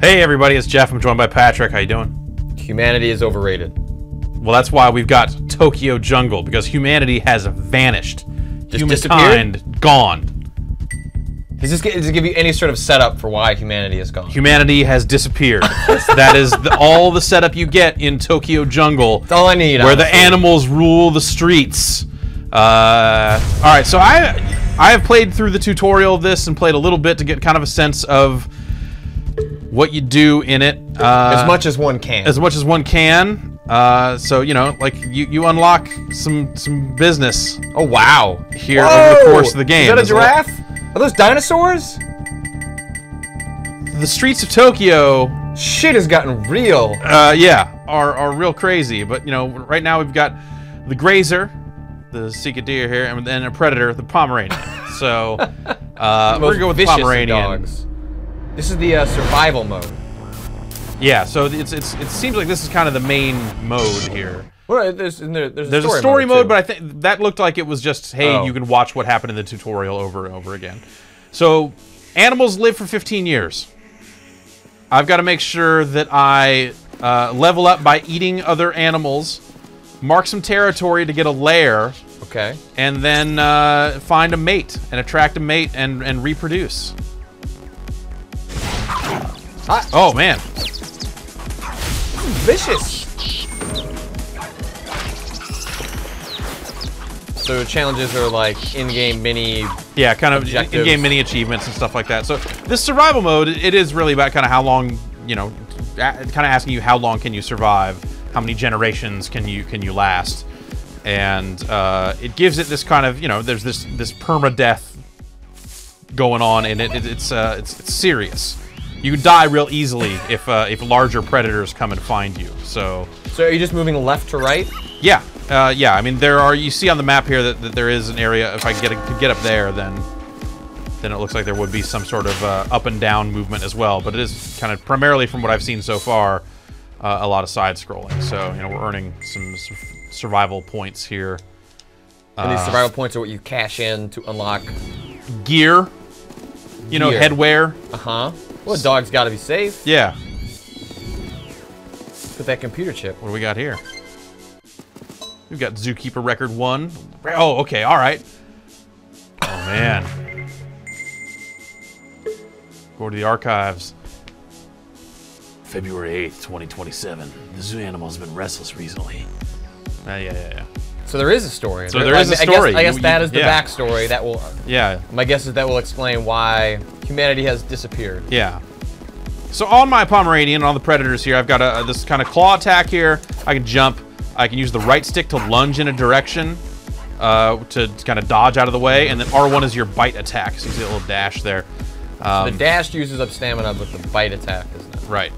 Hey everybody, it's Jeff. I'm joined by Patrick. How you doing? Humanity is overrated. Well, that's why we've got Tokyo Jungle, because humanity has vanished. Just disappeared? Gone. Does it give you any sort of setup for why humanity is gone? Humanity has disappeared. That is all the setup you get in Tokyo Jungle. That's all I need. Where honestly. The animals rule the streets. Alright, so I have played through the tutorial of this and played a little bit to get kind of a sense of what you do in it. As much as one can. As much as one can. So, you know, like, you unlock some business. Oh, wow. Here over the course of the game. Is that a giraffe? Are those dinosaurs? The streets of Tokyo... Shit has gotten real. Yeah. Are real crazy. But, you know, right now we've got the grazer, the sika deer here, and then a predator, the Pomeranian. So, we're gonna go with the Pomeranian. Dogs. This is the survival mode. Yeah, so it seems like this is kind of the main mode here. Well, there's a story mode, but I think that looked like it was just, hey, you can watch what happened in the tutorial over and over again. So, animals live for 15 years. I've got to make sure that I level up by eating other animals, mark some territory to get a lair, okay, and then find a mate and attract a mate and reproduce. Hot. Oh man, vicious! So challenges are like in-game mini, yeah, kind of in-game mini achievements and stuff like that. So this survival mode, it is really about kind of how long, you know, kind of asking you how long can you survive, how many generations can you last, and it gives it this kind of, you know, there's this permadeath going on, and it's serious. You die real easily if larger predators come and find you. So are you just moving left to right? Yeah, yeah. I mean, there are. You see on the map here that there is an area. If I could get up there, then it looks like there would be some sort of up and down movement as well. But it is kind of primarily, from what I've seen so far, a lot of side scrolling. So you know, we're earning some survival points here. And these survival points are what you cash in to unlock gear. You know, headwear. Uh huh. Well, a dog's got to be safe. Yeah. Let's put that computer chip. What do we got here? We've got Zookeeper Record 1. Oh, okay, all right. Oh, man. Go to the archives. February 8th, 2027. The zoo animal's been restless recently. Yeah. So there is a story. So there is a story. I guess that is the backstory that will... Yeah. My guess is that will explain why humanity has disappeared. Yeah. So on my Pomeranian, on the predators here, I've got this kind of claw attack here. I can jump. I can use the right stick to lunge in a direction to kind of dodge out of the way. And then R1 is your bite attack. So you see a little dash there. So the dash uses up stamina, but the bite attack isn't it? Right.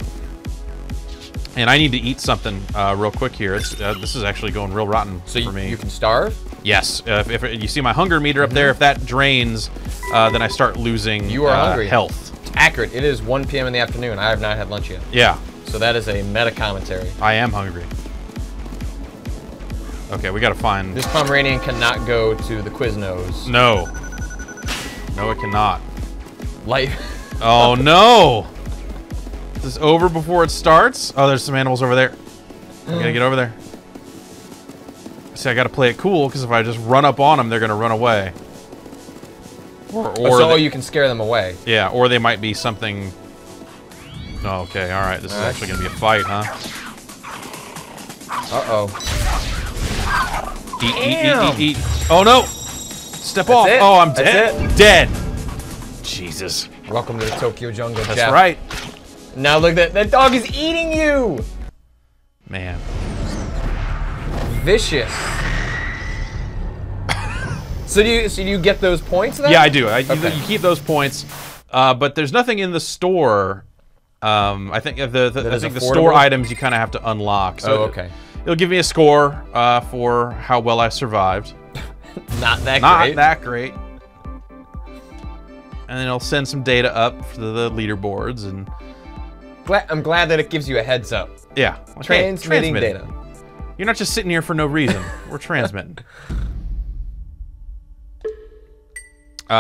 And I need to eat something real quick here. This is actually going real rotten for me. So you can starve? Yes. If you see my hunger meter up there, if that drains, then I start losing health. Accurate. It is 1 p.m. in the afternoon. I have not had lunch yet. Yeah. So that is a meta commentary. I am hungry. Okay, we got to find... This Pomeranian cannot go to the Quiznos. No. No, it cannot. Life. Oh, no. Is this over before it starts? Oh, there's some animals over there. I gotta get over there. See, I gotta play it cool, because if I just run up on them, they're gonna run away. Or you can scare them away. Yeah, or they might be something... Oh, okay, alright, this is actually gonna be a fight, huh? Uh-oh. Eat. Oh, no! Step off! It. Oh, I'm dead. Dead! Jesus. Welcome to the Tokyo Jungle, Jeff. That's right. Now look, that dog is eating you! Man. Vicious. So do you get those points then? Yeah, I do. You keep those points, but there's nothing in the store. I think the store items you kind of have to unlock. So okay. It'll give me a score for how well I survived. Not great. Not that great. And then it'll send some data up to the leaderboards and. I'm glad that it gives you a heads up. Yeah. Okay. Transmitting data. You're not just sitting here for no reason. We're transmitting.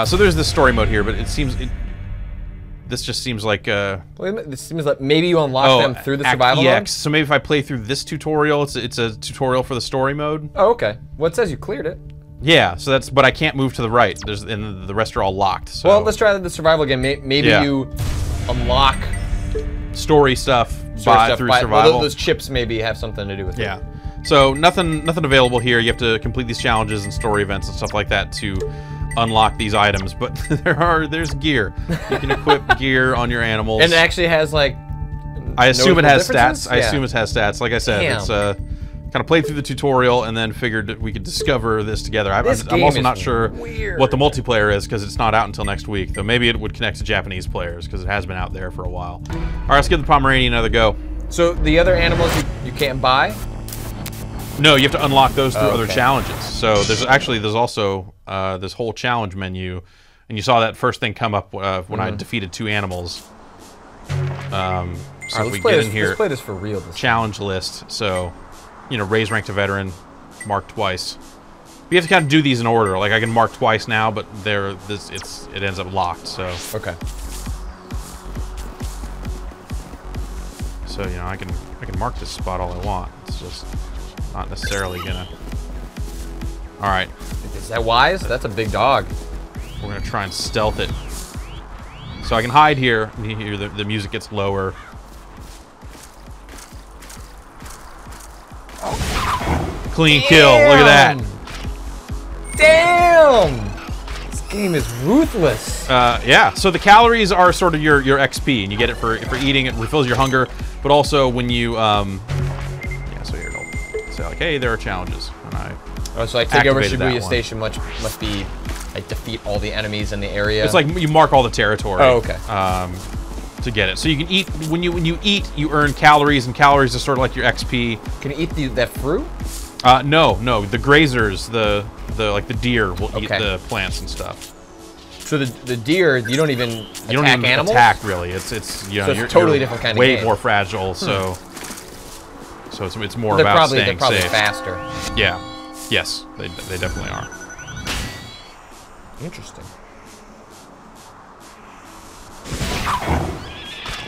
So there's the story mode here, but it seems This just seems like a... This seems like maybe you unlock them through the survival mode? So maybe if I play through this tutorial, it's a tutorial for the story mode. Oh, okay. Well, it says you cleared it. Yeah, so that's... But I can't move to the right. There's, and the rest are all locked, so... Well, let's try the survival again. Maybe you unlock... Story stuff, through survival. Well, those chips maybe have something to do with it. Yeah. So nothing available here. You have to complete these challenges and story events and stuff like that to... unlock these items, but there's gear. You can equip gear on your animals. And it actually has like... I assume it has stats. Yeah. I assume it has stats. Like I said, it's kind of played through the tutorial and then figured we could discover this together. I'm also not sure what the multiplayer is because it's not out until next week, though maybe it would connect to Japanese players because it has been out there for a while. All right, let's give the Pomeranian another go. So the other animals you can't buy? No, you have to unlock those through other challenges. So there's also this whole challenge menu, and you saw that first thing come up when I defeated 2 animals. So if we get in here, let's play this for real. Challenge list. So, you know, raise rank to veteran, mark twice. You have to kind of do these in order. Like I can mark twice now, but it ends up locked. So okay. So you know I can mark this spot all I want. It's just. Not necessarily gonna. All right. Is that wise? That's a big dog. We're gonna try and stealth it. So I can hide here. You hear the music gets lower. Clean kill. Look at that. Damn. This game is ruthless. Yeah. So the calories are sort of your XP, and you get it for eating. It refills your hunger, but also when you like, hey, there are challenges, and so I take over Shibuya Station, which must be like defeat all the enemies in the area. It's like you mark all the territory. Oh, okay. To get it, so you can eat. When you eat, you earn calories, and calories are sort of like your XP. Can you eat that fruit? No. The grazers, the deer will eat the plants and stuff. So the deer, you don't even attack really. It's you know, so it's you're different kind of game. Way more fragile. So. So it's more about staying safe. They're probably faster. Yeah. Yes, they definitely are. Interesting.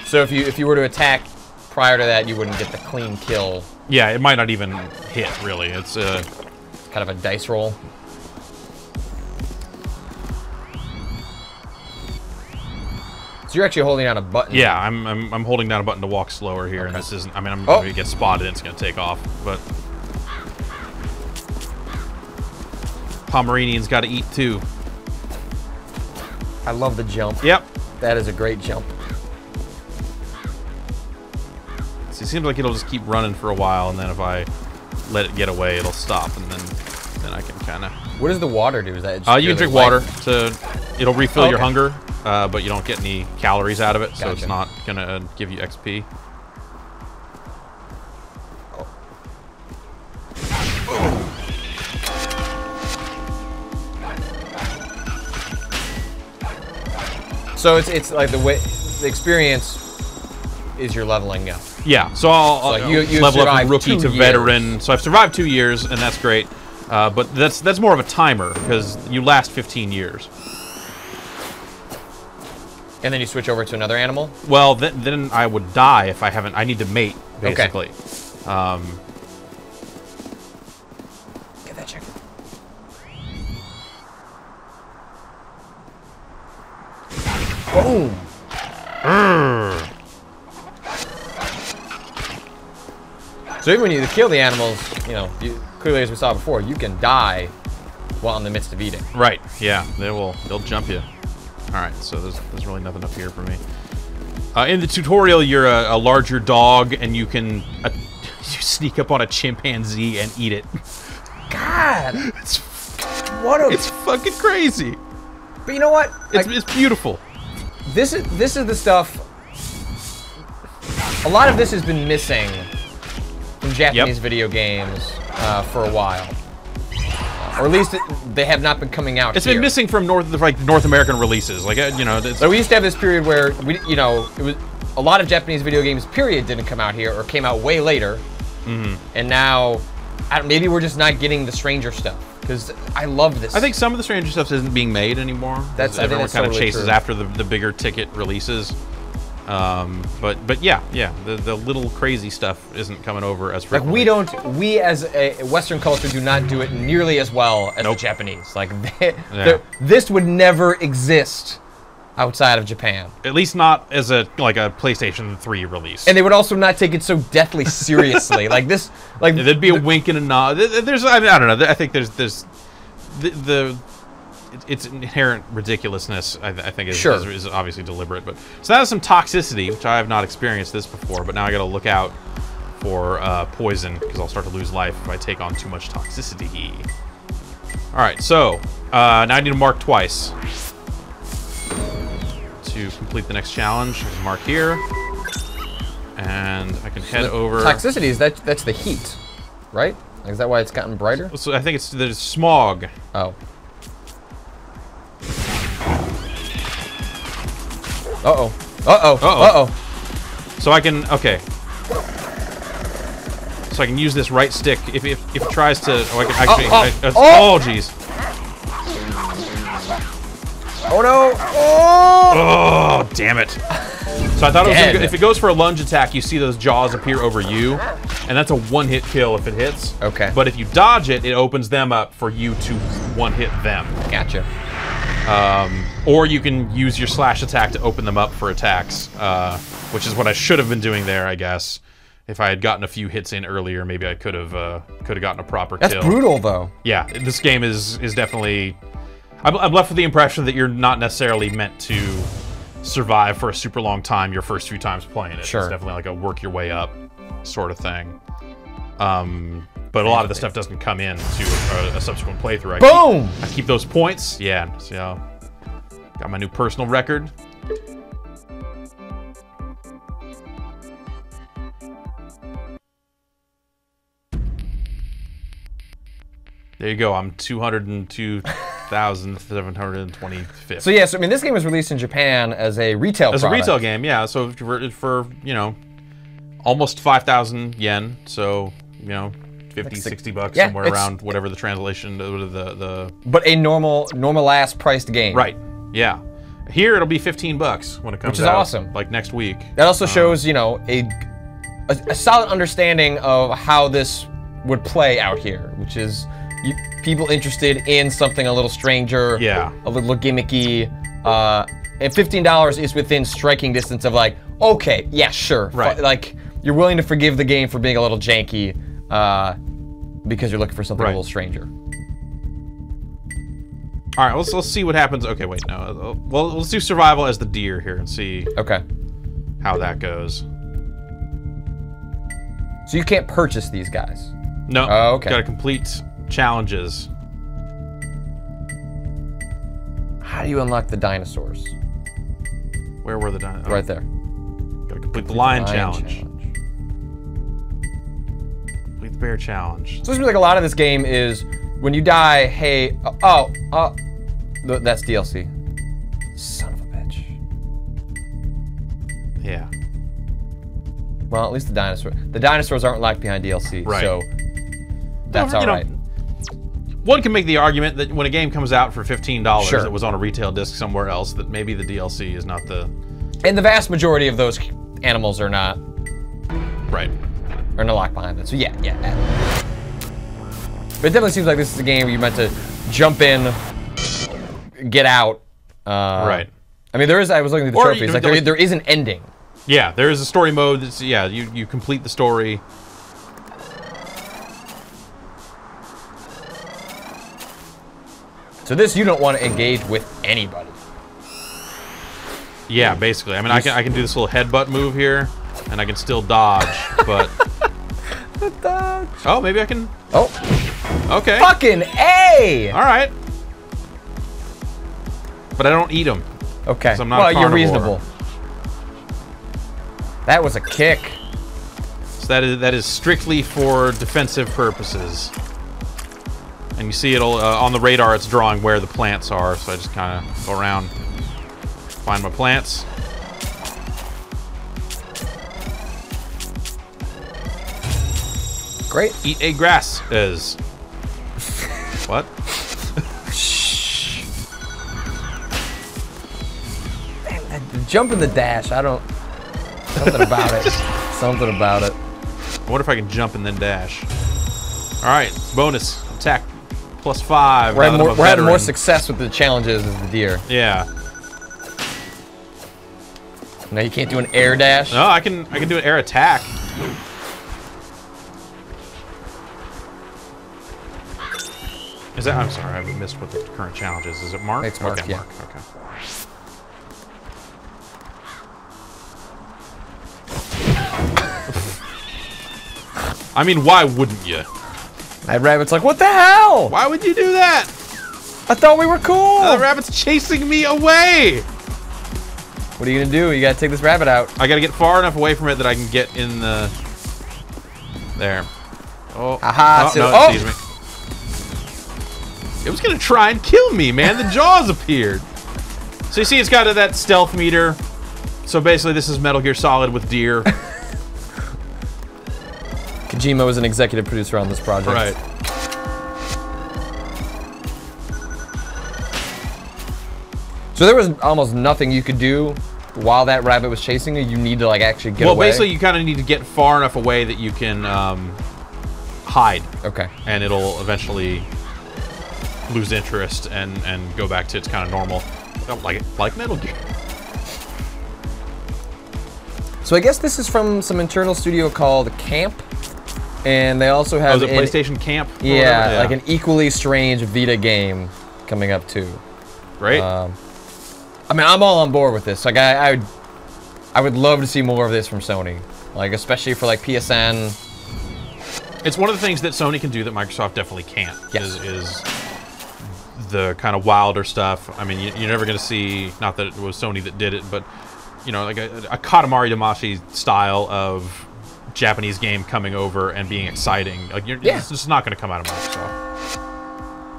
So if you were to attack prior to that, you wouldn't get the clean kill. Yeah, it might not even hit, really. It's kind of a dice roll. So you're actually holding down a button. Yeah, I'm holding down a button to walk slower here, and this isn't. I mean, I'm going to get spotted, and it's going to take off. But Pomeranian's got to eat too. I love the jump. Yep, that is a great jump. So it seems like it'll just keep running for a while, and then if I let it get away, it'll stop, and then I can kind of. What does the water do? Is that? You can drink water to. It'll refill your hunger. But you don't get any calories out of it, so it's not gonna give you XP. So it's like the experience is your leveling up. Yeah. So I'll level up from rookie to veteran. So I've survived 2 years, and that's great. But that's more of a timer because you last 15 years. And then you switch over to another animal? Well, then I would die if I haven't. I need to mate, basically. Okay. Get that chicken. Boom! So even when you kill the animals, you know, clearly as we saw before, you can die while in the midst of eating. Right, yeah. They'll jump you. All right, so there's really nothing up here for me. In the tutorial, you're a larger dog, and you can you sneak up on a chimpanzee and eat it. God, it's fucking crazy. But you know what? It's beautiful. This is the stuff. A lot of this has been missing from Japanese video games for a while. Or at least they have not been coming out. It's been missing from North American releases. Like you know, so we used to have this period where it was a lot of Japanese video games. Period didn't come out here or came out way later. Mm-hmm. And now, maybe we're just not getting the stranger stuff. Because I love this. I think some of the Stranger Stuff isn't being made anymore. That's everyone kind of chases after the bigger ticket releases. But yeah, the little crazy stuff isn't coming over as frequently. Like we as a Western culture do not do it nearly as well as the Japanese. Like this would never exist outside of Japan. At least not as a like a PlayStation 3 release. And they would also not take it so deathly seriously. Like this, like there'd be a wink and a nod. There's I don't know. I think there's its inherent ridiculousness, I think, is obviously deliberate. But so that has some toxicity, which I have not experienced this before. But now I got to look out for poison because I'll start to lose life if I take on too much toxicity. All right, so now I need to mark twice to complete the next challenge. I can mark here, and I can head over. Toxicity is that's the heat, right? Is that why it's gotten brighter? So I think it's there's smog. Oh. Uh-oh. Uh-oh. Uh-oh. Uh-oh. So I can... Okay. So I can use this right stick. If it tries to... Oh, I can actually... Oh, jeez. Oh, no. Oh, damn it. So I thought it was gonna go, if it goes for a lunge attack, you see those jaws appear over you. And that's a one-hit kill if it hits. Okay. But if you dodge it, it opens them up for you to one-hit them. Gotcha. Or you can use your slash attack to open them up for attacks, which is what I should have been doing there, I guess. If I had gotten a few hits in earlier, maybe I could have gotten a proper kill. That's brutal, though. Yeah, this game is definitely... I'm left with the impression that you're not necessarily meant to survive for a super long time your first few times playing it. Sure. It's definitely like a work your way up sort of thing. But a lot of the stuff doesn't come in to a subsequent playthrough. Boom! I keep those points. Yeah, so got my new personal record. There you go. I'm 202,725th. So yeah, so I mean, this game was released in Japan as a retail product. A retail game, yeah. So for you know, almost 5,000 yen. So you know. 50, 60 bucks, yeah, somewhere around whatever the translation of the... But a normal-ass priced game. Right, yeah. Here, it'll be 15 bucks when it comes out. Which is awesome. Like, next week. That also shows, you know, a solid understanding of how this would play out here, which is people interested in something a little stranger, a little gimmicky, and $15 is within striking distance of like, okay, yeah, sure. Right. Like, you're willing to forgive the game for being a little janky, because you're looking for something a little stranger. All right, let's see what happens. Okay, wait, no. Well, let's do survival as the deer here and see how that goes. So you can't purchase these guys? No. Oh, okay. Got to complete challenges. How do you unlock the dinosaurs? Where were the dinosaurs? Right there. Got to complete the lion challenge. Bear challenge. So it seems like a lot of this game is when you die, hey, that's DLC. Son of a bitch. Yeah. Well, at least the dinosaurs aren't locked behind DLC, so that's alright. One can make the argument that when a game comes out for $15 that was on a retail disc somewhere else, that maybe the DLC is not the... And the vast majority of those animals are not. Right. Or in a lock behind it. So yeah. But it definitely seems like this is a game where you're meant to jump in, get out. Right. I mean, there is. I was looking at the trophies. Like there is an ending. Yeah, there is a story mode. That's, you complete the story. So this you don't want to engage with anybody. Yeah, basically. I mean, I can do this little headbutt move here, and I can still dodge, but. Dodge. Oh, maybe I can. Oh. Okay. Fucking A! All right. But I don't eat them. Okay. I'm not a carnivore. You're reasonable. That was a kick. So that is strictly for defensive purposes. And you see it'll on the radar. It's drawing where the plants are. So I just kind of go around, find my plants. Great. Eat a grass is. What? Shh. Man, the jump in the dash, I don't... Something about it. Something about it. I wonder if I can jump and then dash. Alright, bonus. Attack plus 5. We're having more success with the challenges as the deer. Yeah. No, you can't do an air dash? No, I can do an air attack. Is that, I'm sorry, I missed what the current challenge is. Is it Mark? It's Mark, okay, yeah. Mark, okay. I mean, why wouldn't you? That rabbit's like, what the hell? Why would you do that? I thought we were cool. The rabbit's chasing me away. What are you gonna do? You gotta take this rabbit out. I gotta get far enough away from it that I can get in the... There. Oh, aha, oh, no, it sees me. It was gonna try and kill me, man. The jaws appeared. So you see it's got that stealth meter. So basically this is Metal Gear Solid with deer. Kojima was an executive producer on this project. Right. So there was almost nothing you could do while that rabbit was chasing you. You need to like actually get away. Well, basically you kind of need to get far enough away that you can hide. Okay. And it'll eventually lose interest and go back to its kind of normal. I don't like it. Like Metal Gear. So I guess this is from some internal studio called Camp. And they also have... Oh, is it PlayStation Camp? Yeah, yeah, like an equally strange Vita game coming up too. Great. I mean, I'm all on board with this. Like, I would love to see more of this from Sony. Like, especially for like PSN. It's one of the things that Sony can do that Microsoft definitely can't. Yes. Is the kind of wilder stuff. I mean, you're never going to see... Not that it was Sony that did it, but... You know, like a Katamari Damashi style of... Japanese game coming over and being exciting. Like, yeah. It's just not going to come out of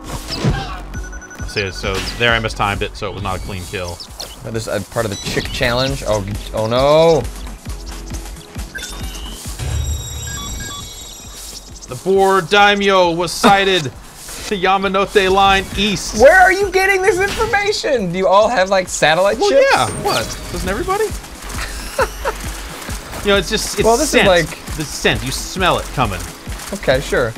Microsoft. So there I mistimed it, so it was not a clean kill. This is part of the chick challenge. Oh, oh no. The board daimyo was sighted to Yamanote Line East. Where are you getting this information? Do you all have, like, satellite chips? Yeah. What? Doesn't everybody? You know, it's just, it's well, this scent. Is like... The scent, you smell it coming. Okay, sure.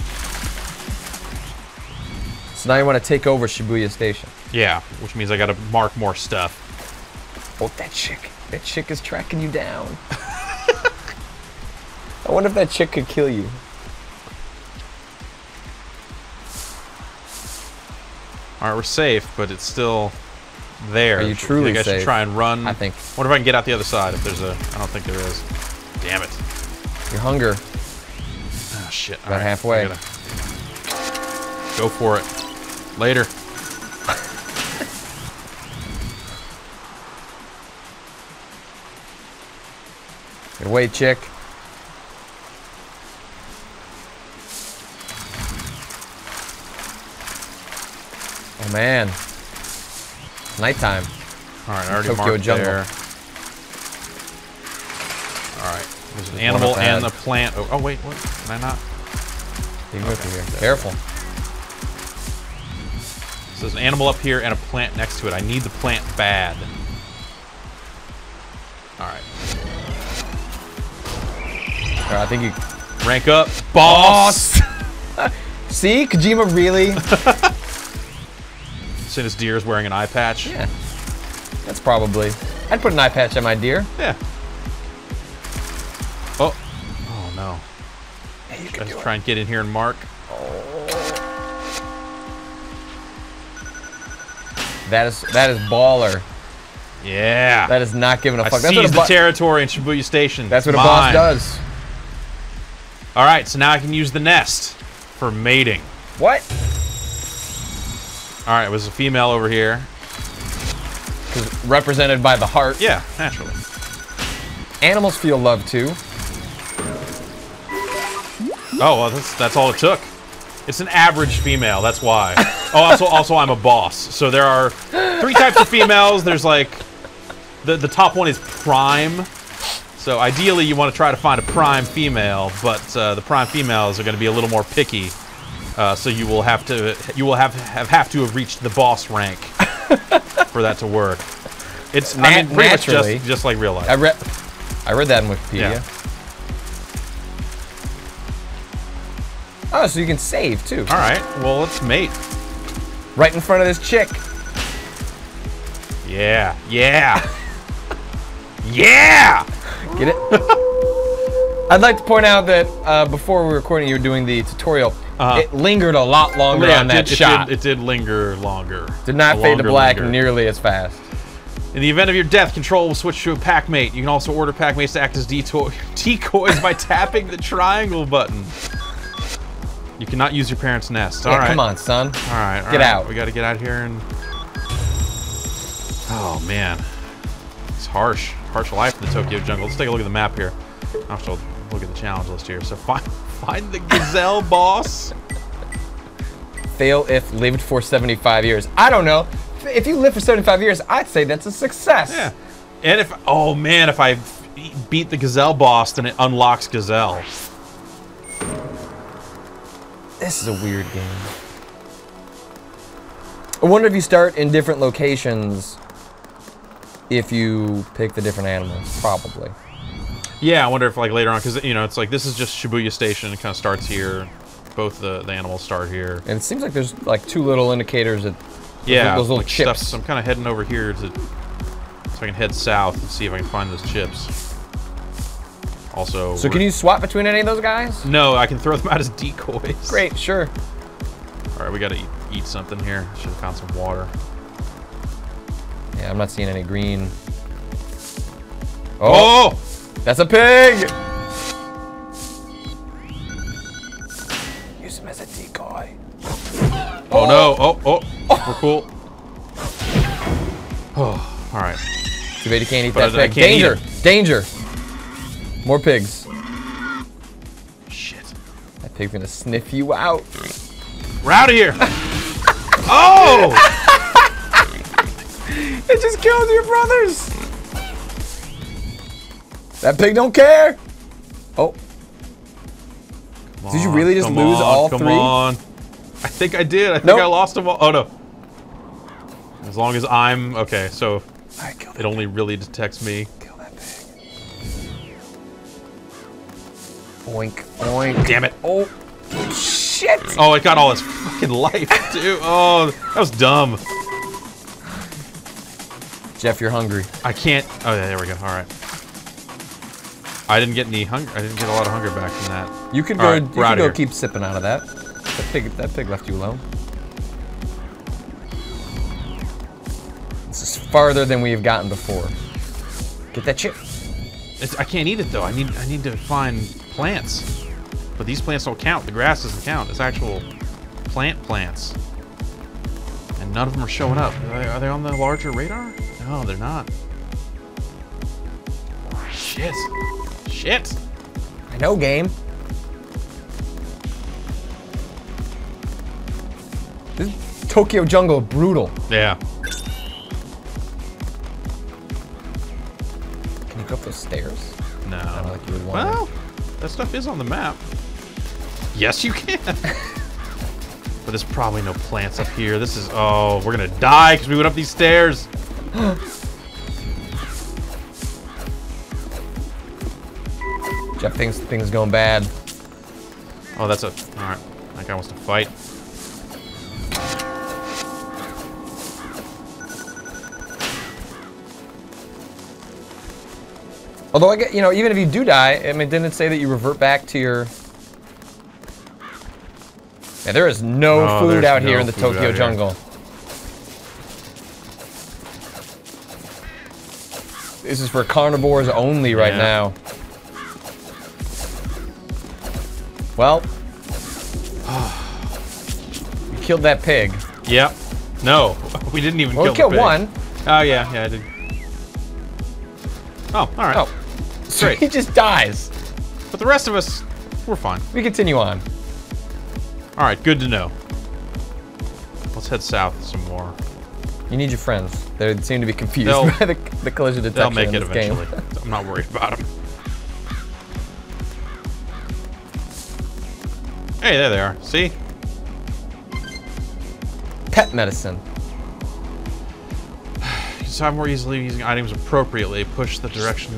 So now you want to take over Shibuya Station. Yeah, which means I got to mark more stuff. Oh, that chick is tracking you down. I wonder if that chick could kill you. All right, we're safe, but it's still... There. Are you truly safe? I should try and run. I think. Wonder if I can get out the other side if there's a... I don't think there is. Damn it. Your hunger. Oh, shit. About halfway. Go for it. Later. Good way, chick. Oh, man. Nighttime. All right, I already marked there. All right, there's an animal and a plant. Oh, oh, wait, what? Can I not? You can go through here. Careful. So there's an animal up here and a plant next to it. I need the plant bad. All right. All right, I think you rank up, boss. See, Kojima really. And his deer is wearing an eye patch. Yeah, that's probably. I'd put an eye patch on my deer. Yeah. Oh. Oh no. Hey, you can do it. Let's try and get in here and mark. Oh. That is baller. Yeah. That is not giving a fuck. I seized the territory in Shibuya Station. That's what a boss does. All right, so now I can use the nest for mating. What? All right, it was a female over here. Represented by the heart. Yeah, naturally. Animals feel love, too. Oh, well, that's all it took. It's an average female, that's why. Oh, also I'm a boss. So there are 3 types of females. There's, like, the top one is prime. So ideally, you want to try to find a prime female, but the prime females are going to be a little more picky. So you will have to you will have to have reached the boss rank for that to work. It's naturally just like real life. I read that in Wikipedia. Yeah. Oh, so you can save too. All right. Well, let's mate. Right in front of this chick. Yeah. Yeah. Yeah. Get it? I'd like to point out that before we were recording, you were doing the tutorial. It lingered a lot longer on that shot. It did linger longer. Did not fade to black nearly as fast. In the event of your death, control will switch to a packmate. You can also order packmates to act as decoys by tapping the triangle button. You cannot use your parents' nest. All right. Come on, son. All right. All right. Out. We got to get out here and... Oh, man. It's harsh. Harsh life in the Tokyo Jungle. Let's take a look at the map here. I'll have to look at the challenge list here. So find the gazelle boss. Fail if lived for 75 years. I don't know. If you live for 75 years, I'd say that's a success. Yeah. And if, oh man, if I beat the gazelle boss, then it unlocks gazelle. This is a weird game. I wonder if you start in different locations if you pick the different animals, probably. Yeah, I wonder if like later on, because you know, it's like this is just Shibuya Station. It kind of starts here. Both the animals start here. And it seems like there's like two little indicators that those little like chips. So I'm kind of heading over here to, so I can head south and see if I can find those chips. Also. So can you swap between any of those guys? No, I can throw them out as decoys. Great, sure. All right, we gotta eat something here. Should have found some water. Yeah, I'm not seeing any green. Oh! Oh! That's a pig! Use him as a decoy. Oh, oh no, oh, we're cool. Oh, all right. Too bad you can't eat that pig. Danger, danger. More pigs. Shit. That pig's gonna sniff you out. We're out of here. Oh! It just killed your brothers. That pig don't care. Oh. On, did you really just lose all three? Come on. I think I did. I think I lost them all. Oh, no. As long as I'm... Okay, so it only really detects me. Kill that pig. Oink, oink. Damn it. Oh, shit. Oh, it got all its fucking life, too. Oh, that was dumb. Jeff, you're hungry. I can't... Oh, yeah, there we go. All right. I didn't get any hunger. I didn't get a lot of hunger back from that. You could go. Right, you could go keep sipping out of that. That pig left you alone. This is farther than we have gotten before. Get that chip. I can't eat it though. I need to find plants. But these plants don't count. The grass doesn't count. It's actual plants. And none of them are showing up. Are they on the larger radar? No, they're not. Shit. Shit! I know, game. This Tokyo Jungle is brutal. Yeah. Can you go up those stairs? No. I don't like you would want it. That stuff is on the map. Yes, you can. But there's probably no plants up here. This is... Oh, we're gonna die because we went up these stairs. Jeff thinks things going bad. Oh, that's a... Alright. That guy wants to fight. Although, I get, you know, even if you do die, I mean, didn't it say that you revert back to your... Yeah, there is no food out here in the Tokyo Jungle. This is for carnivores only right now. Well, you killed that pig. Yep. No, we didn't even kill the pig. Well, we killed one. Oh, yeah, I did. Oh, all right. Oh, so he just dies. But the rest of us, we're fine. We continue on. All right, good to know. Let's head south some more. You need your friends. They seem to be confused by the collision detection. They'll make it eventually. I'm not worried about them. Hey, there they are. See? pet medicine. You decide more easily using items appropriately. Push the direction.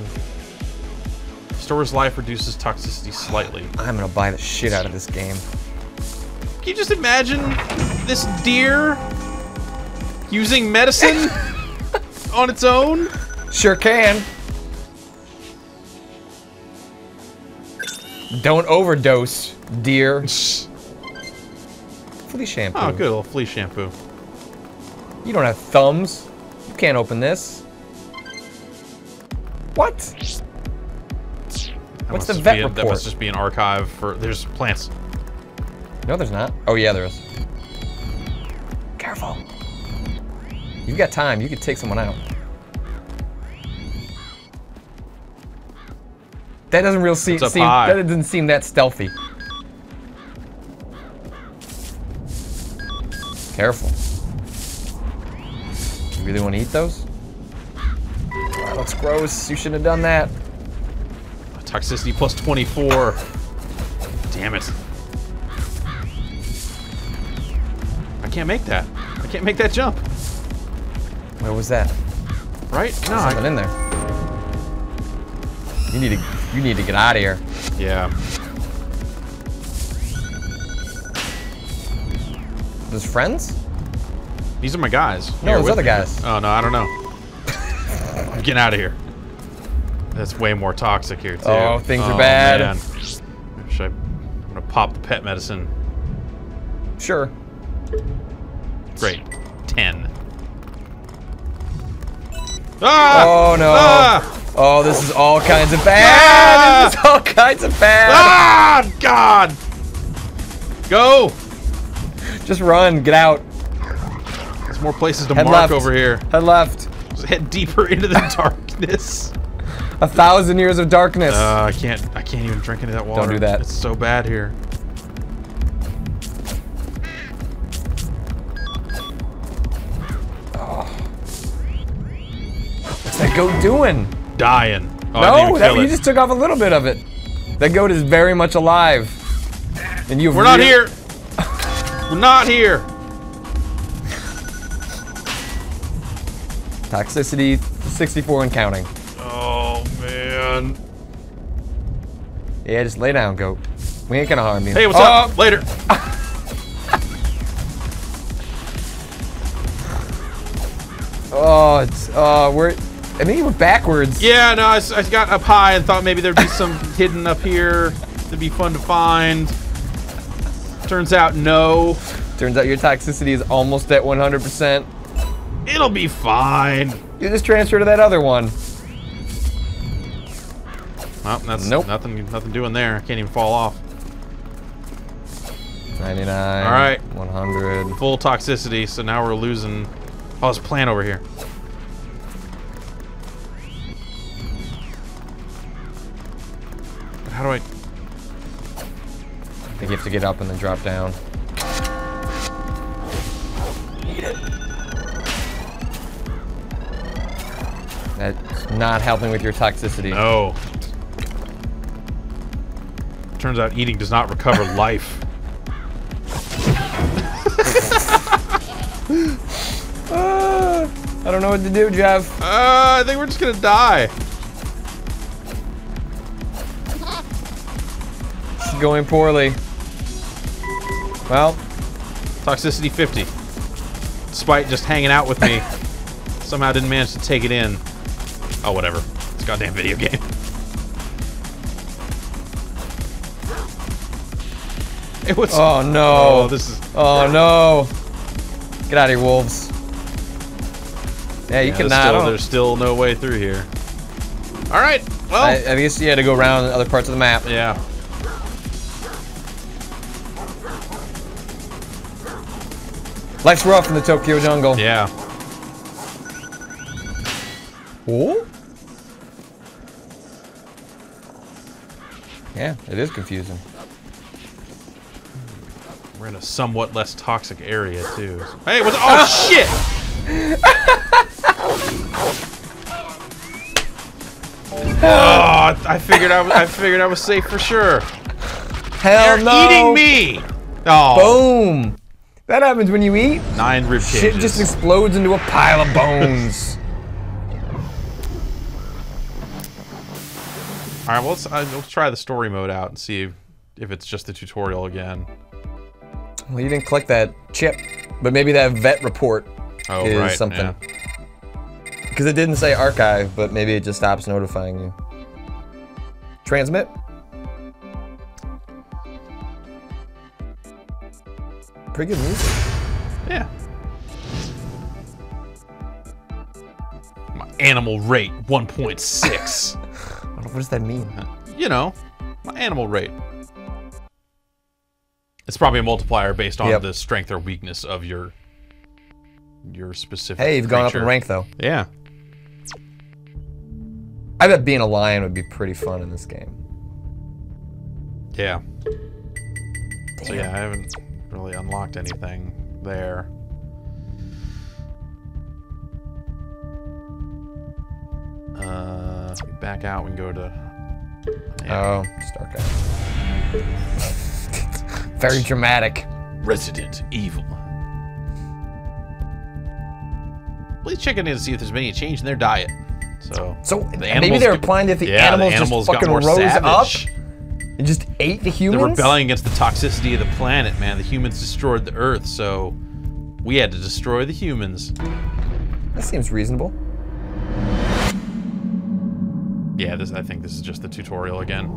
Store's life reduces toxicity slightly. I'm gonna buy the shit out of this game. Can you just imagine this deer using medicine on its own? Sure can. Don't overdose, dear. Flea shampoo. Oh, good little flea shampoo. You don't have thumbs. You can't open this. What? What's the vet report? That must just be an archive for... There's plants. No, there's not. Oh, yeah, there is. Careful. You've got time. You could take someone out. That doesn't really seem that doesn't seem that stealthy. Careful. You really want to eat those? Wow, that's gross. You shouldn't have done that. Toxicity plus 24. Damn it. I can't make that. I can't make that jump. Where was that? Right? There's something in there. You need to get out of here. Yeah. Those friends? These are my guys. No, those other guys. Oh no, I don't know. I'm getting out of here. That's way more toxic here too. Oh, things are bad. Man. I'm gonna pop the pet medicine. Sure. Great. 10. Ah! Oh no. Ah! Oh, this is all kinds of bad. Ah! This is all kinds of bad. Ah, God. Go. Just run. Get out. There's more places to mark over here. Head left. Just head deeper into the darkness. 1,000 years of darkness. I can't even drink into that water. Don't do that. It's so bad here. Oh. What's that goat doing? Dying. Oh, no, you just took off a little bit of it. That goat is very much alive. And you. We're not here. We're not here. Toxicity 64 and counting. Oh man. Yeah, just lay down, goat. We ain't gonna harm you. Hey, what's up? Later. Oh, it's we're. I think you went backwards. Yeah, no, I got up high and thought maybe there'd be some hidden up here that'd be fun to find. Turns out, no. Turns out your toxicity is almost at 100%. It'll be fine. You just transfer to that other one. Well, that's nothing doing there. Can't even fall off. 99. All right. 100. Full toxicity, so now we're losing. Oh, there's a plant over here. How do I think you have to get up and then drop down. Eat it. That's not helping with your toxicity. No. Turns out eating does not recover life. I don't know what to do, Jeff. I think we're just gonna die. Going poorly. Well, toxicity 50. Despite just hanging out with me, somehow didn't manage to take it in. Oh, whatever. It's a goddamn video game. Hey, what's? Oh no! Oh, this is. Oh no! Get out of here, wolves. Yeah, you cannot. There's still no way through here. All right. Well, I guess you had to go around other parts of the map. Yeah. Life's rough in the Tokyo Jungle. Yeah. Ooh? Yeah, it is confusing. We're in a somewhat less toxic area, too. Hey, what's... Oh, shit! Oh, I figured I was safe for sure. Hell no! They're eating me! Oh. Boom! That happens when you eat. 9 rib cages. Shit just explodes into a pile of bones. All right, well, let's try the story mode out and see if it's just the tutorial again. Well, you didn't collect that chip, but maybe that vet report is right, something. Because it didn't say archive, but maybe it just stops notifying you. Transmit. Pretty good music. Yeah. My animal rate, 1.6. What does that mean? You know, my animal rate. It's probably a multiplier based on the strength or weakness of your specific Hey, you've creature. Gone up in rank, though. Yeah. I bet being a lion would be pretty fun in this game. Yeah. Damn. So yeah, I haven't really unlocked anything there. If we back out, we can go to... Yeah. Oh, Stark Out. Very dramatic. Resident Evil. Please check in and see if there's been any change in their diet. So the animals maybe they're implying that the animals just fucking rose savage. Up. And just ate the humans? They're rebelling against the toxicity of the planet, man. The humans destroyed the Earth, so we had to destroy the humans. That seems reasonable. Yeah, I think this is just the tutorial again.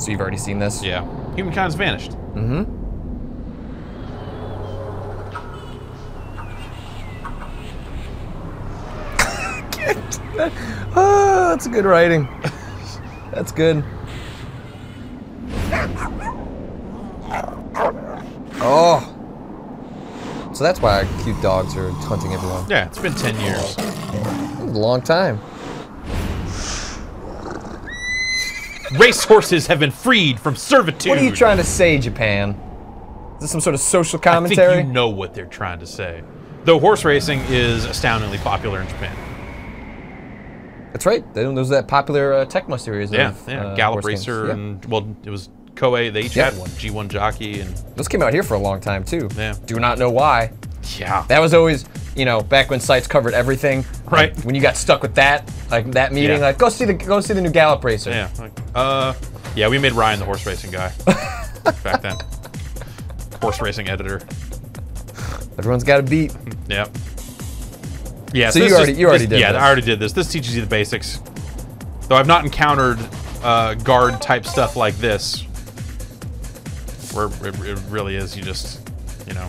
So you've already seen this? Yeah. Humankind's vanished. Mm-hmm. Oh, that's good writing. That's good. Oh. So that's why cute dogs are hunting everyone. Yeah, it's been 10 years. That's a long time. Racehorses have been freed from servitude. What are you trying to say, Japan? Is this some sort of social commentary? I think you know what they're trying to say. Though horse racing is astoundingly popular in Japan. That's right. There's that popular Tecmo series. Yeah, Gallop Racer, and well, it was Koei. They each had one. G1 Jockey, and those came out here for a long time too. Yeah. Do not know why. Yeah. That was always, you know, back when sites covered everything. Right. Like, when you got stuck with that, like that meeting, like go see the new Gallop Racer. Yeah. Like, yeah, we made Ryan the horse racing guy back then. Horse racing editor. Everyone's got a beat. Yeah. Yeah, so you already did this. Yeah, I already did this. This teaches you the basics. Though I've not encountered guard type stuff like this. Where it really is, you just, you know,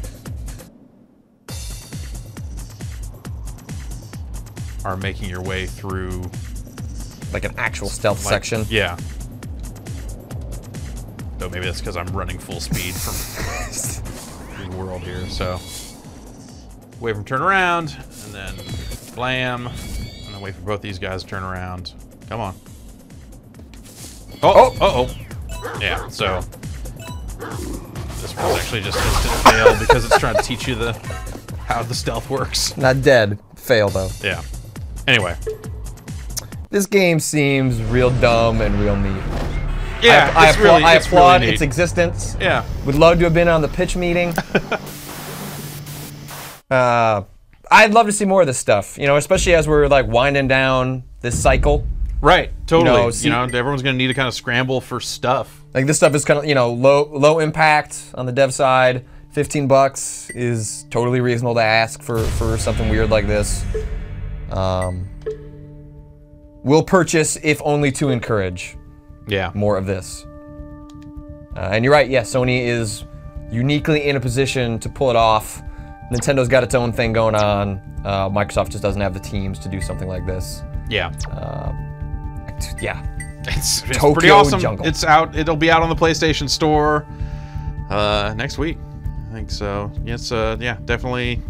are making your way through like an actual stealth section. Yeah. Though maybe that's because I'm running full speed from the world here, so. Wait for him to turn around, and then blam, and then wait for both these guys to turn around. Come on. Oh, oh. Yeah, so this one's actually just instant fail because it's trying to teach you how the stealth works. Not dead. Fail, though. Yeah. Anyway. This game seems real dumb and real neat. Yeah, I applaud its existence. Yeah. Would love to have been on the pitch meeting. I'd love to see more of this stuff, you know, especially as we're like winding down this cycle. Right, totally. You know, everyone's gonna need to kind of scramble for stuff. Like this stuff is kind of, you know, low impact on the dev side. $15 is totally reasonable to ask for something weird like this. We'll purchase if only to encourage. Yeah. More of this. And you're right. Yeah, Sony is uniquely in a position to pull it off. Nintendo's got its own thing going on. Microsoft just doesn't have the teams to do something like this. Yeah. Yeah. It's Tokyo pretty awesome. Jungle. It's out. It'll be out on the PlayStation Store next week. I think so. Yes. Yeah. Definitely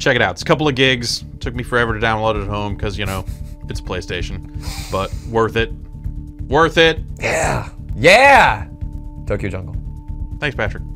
check it out. It's a couple of gigs. Took me forever to download it at home because you know it's PlayStation, but worth it. Worth it. Yeah. Yeah. Tokyo Jungle. Thanks, Patrick.